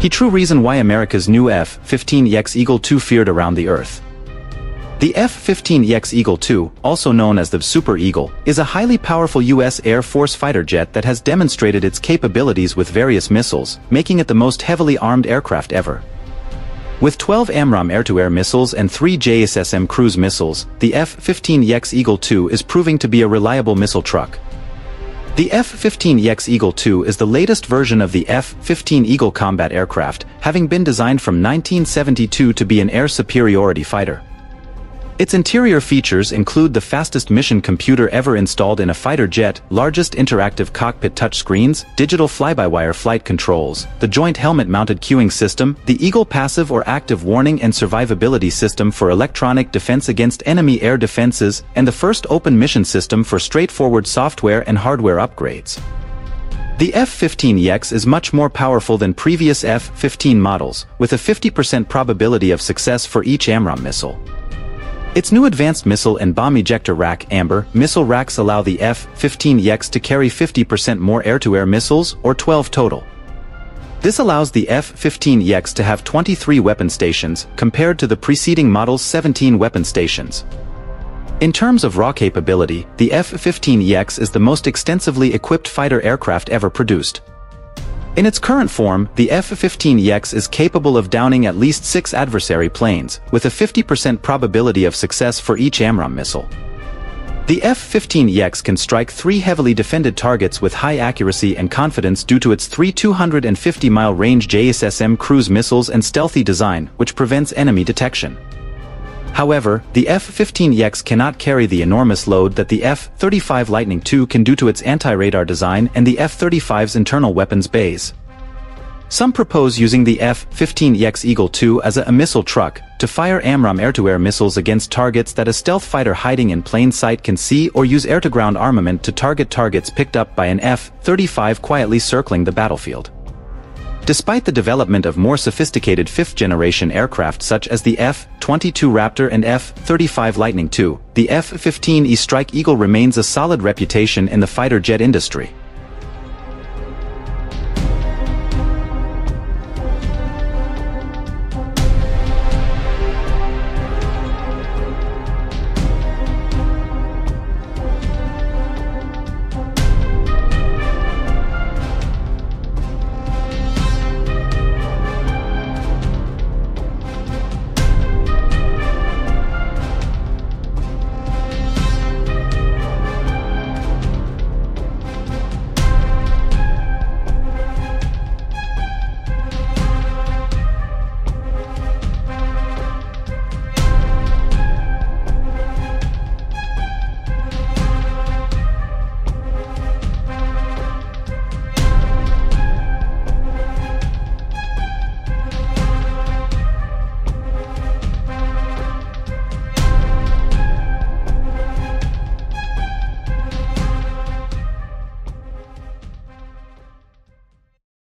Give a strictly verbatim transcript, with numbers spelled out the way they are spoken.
The true reason why America's new F fifteen E X Eagle two feared around the Earth. The F fifteen E X Eagle two, also known as the Super Eagle, is a highly powerful U S Air Force fighter jet that has demonstrated its capabilities with various missiles, making it the most heavily armed aircraft ever. With twelve AMRAAM air-to-air missiles and three J A S S M cruise missiles, the F fifteen E X Eagle two is proving to be a reliable missile truck. The F fifteen E X Eagle two is the latest version of the F fifteen Eagle combat aircraft, having been designed from nineteen seventy-two to be an air superiority fighter. Its interior features include the fastest mission computer ever installed in a fighter jet, largest interactive cockpit touchscreens, digital fly-by-wire flight controls, the joint helmet-mounted queuing system, the Eagle passive or active warning and survivability system for electronic defense against enemy air defenses, and the first open mission system for straightforward software and hardware upgrades. The F fifteen E X is much more powerful than previous F fifteen models, with a fifty percent probability of success for each AMRAAM missile. Its new Advanced Missile and Bomb Ejector Rack Amber missile racks allow the F fifteen E X to carry fifty percent more air-to-air missiles, or twelve total. This allows the F fifteen E X to have twenty-three weapon stations, compared to the preceding model's seventeen weapon stations. In terms of raw capability, the F fifteen E X is the most extensively equipped fighter aircraft ever produced. In its current form, the F fifteen E X is capable of downing at least six adversary planes, with a fifty percent probability of success for each AMRAAM missile. The F fifteen E X can strike three heavily defended targets with high accuracy and confidence due to its three two hundred fifty mile range J A S S M cruise missiles and stealthy design, which prevents enemy detection. However, the F fifteen E X cannot carry the enormous load that the F thirty-five Lightning two can due to its anti-radar design and the F thirty-five's internal weapons bays. Some propose using the F fifteen E X Eagle two as a missile truck, to fire AMRAAM air-to-air missiles against targets that a stealth fighter hiding in plain sight can see, or use air-to-ground armament to target targets picked up by an F thirty-five quietly circling the battlefield. Despite the development of more sophisticated fifth-generation aircraft such as the F twenty-two Raptor and F thirty-five Lightning two, the F fifteen E Strike Eagle remains a solid reputation in the fighter jet industry.